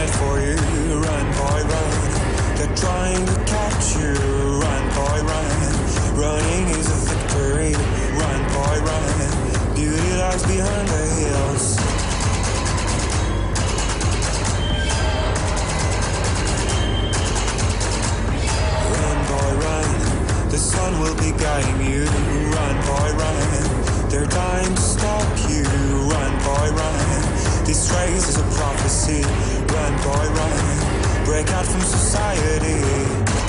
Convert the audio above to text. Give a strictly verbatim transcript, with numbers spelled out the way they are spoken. bad for you. Run, boy, run. They're trying to catch you. Run, boy, run. Running is a victory. Run, boy, run. Beauty lies behind the hills. Run, boy, run. The sun will be guiding you. Run, boy, run. They're dying to stop you. Run, boy, run. This race is a prophecy. Run, boy, run. Break out from society.